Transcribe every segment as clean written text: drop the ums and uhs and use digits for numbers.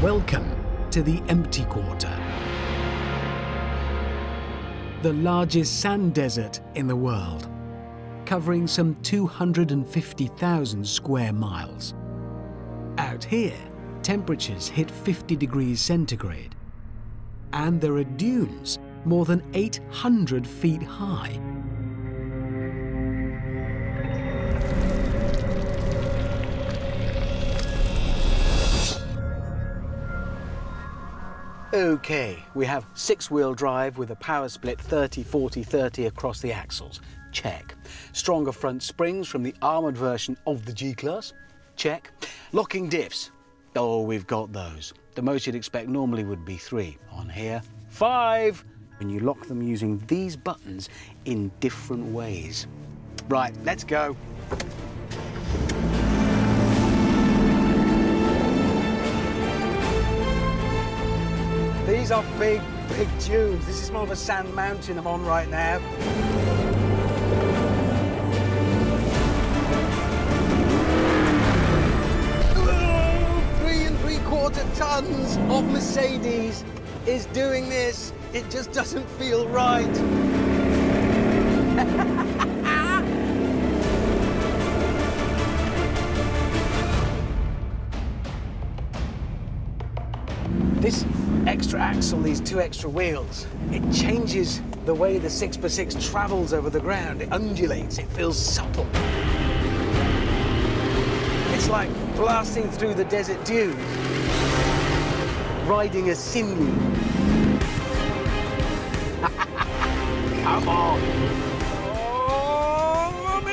Welcome to the Empty Quarter, the largest sand desert in the world, covering some 250,000 square miles. Out here, temperatures hit 50 degrees centigrade, and there are dunes more than 800 feet high. OK, we have six-wheel drive with a power split 30-40-30 across the axles. Check. Stronger front springs from the armoured version of the G-Class. Check. Locking diffs. Oh, we've got those. The most you'd expect normally would be 3. On here, 5. And you lock them using these buttons in different ways. Right, let's go. These are big, big dunes. This is more of a sand mountain I'm on right now. Oh, 3 3/4 tons of Mercedes is doing this. It just doesn't feel right. This extra axle, these 2 extra wheels, it changes the way the 6x6 travels over the ground. It undulates, it feels supple. It's like blasting through the desert dunes, riding a sinew. Come on. Oh, I'm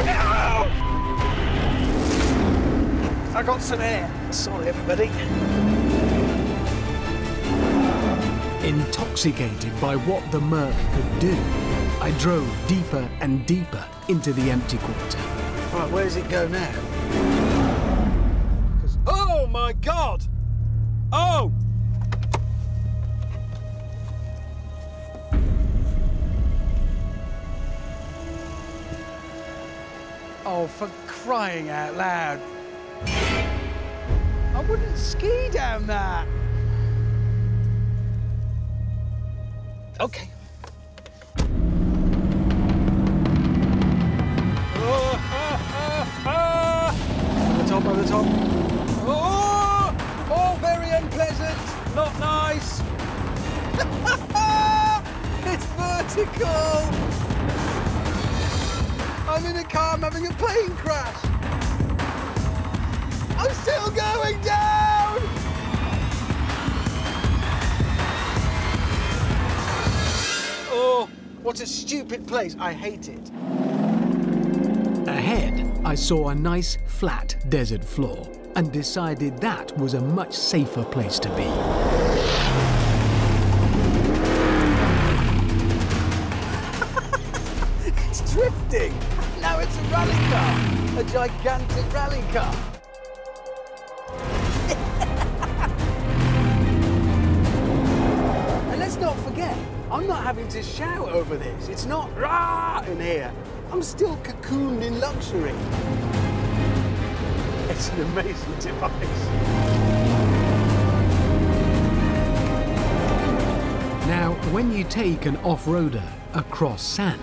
in. Ow! I got some air. Sorry, everybody. Intoxicated by what the Merc could do, I drove deeper and deeper into the Empty Quarter. All right, where does it go now? Oh, my God! Oh! Oh, for crying out loud. I wouldn't ski down that. OK. Oh, Over the top, over the top. Oh, very unpleasant. Not nice. It's vertical. I'm in a car, I'm having a plane crash. I'm still going down! Oh, what a stupid place. I hate it. Ahead, I saw a nice, flat desert floor and decided that was a much safer place to be. It's drifting. Now it's a rally car, a gigantic rally car. Don't forget, I'm not having to shout over this. It's not rah in here. I'm still cocooned in luxury. It's an amazing device. Now, when you take an off-roader across sand,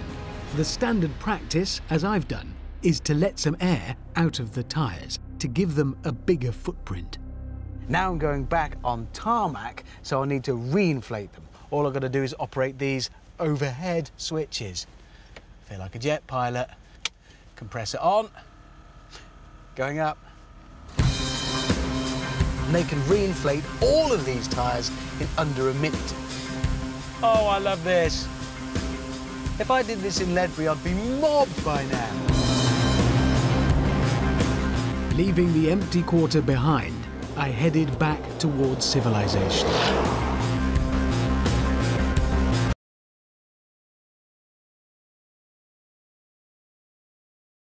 the standard practice, as I've done, is to let some air out of the tyres to give them a bigger footprint. Now I'm going back on tarmac, so I need to re-inflate them. All I've got to do is operate these overhead switches. Feel like a jet pilot. Compressor on. Going up. And they can re-inflate all of these tyres in under a minute. Oh, I love this. If I did this in Ledbury, I'd be mobbed by now. Leaving the Empty Quarter behind, I headed back towards civilization.